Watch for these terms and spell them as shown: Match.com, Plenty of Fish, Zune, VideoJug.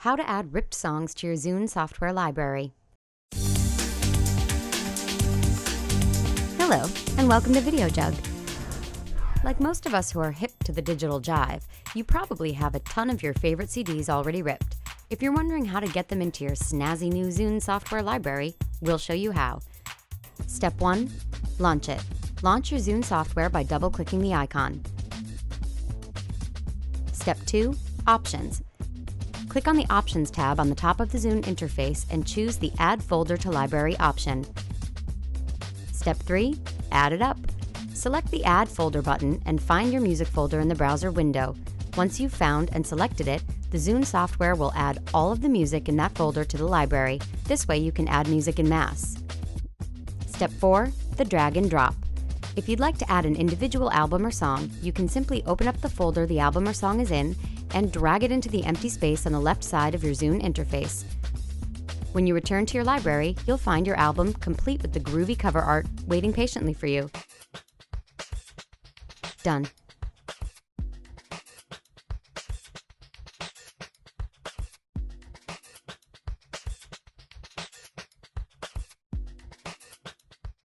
How to add ripped songs to your Zune software library. Hello, and welcome to VideoJug. Like most of us who are hip to the digital jive, you probably have a ton of your favorite CDs already ripped. If you're wondering how to get them into your snazzy new Zune software library, we'll show you how. Step 1. Launch it. Launch your Zune software by double-clicking the icon. Step 2. Options. Click on the Options tab on the top of the Zune interface and choose the Add Folder to Library option. Step 3. Add it up. Select the Add Folder button and find your music folder in the browser window. Once you've found and selected it, the Zune software will add all of the music in that folder to the library. This way you can add music en masse. Step 4. The drag and drop. If you'd like to add an individual album or song, you can simply open up the folder the album or song is in and drag it into the empty space on the left side of your Zune interface. When you return to your library, you'll find your album complete with the groovy cover art waiting patiently for you. Done.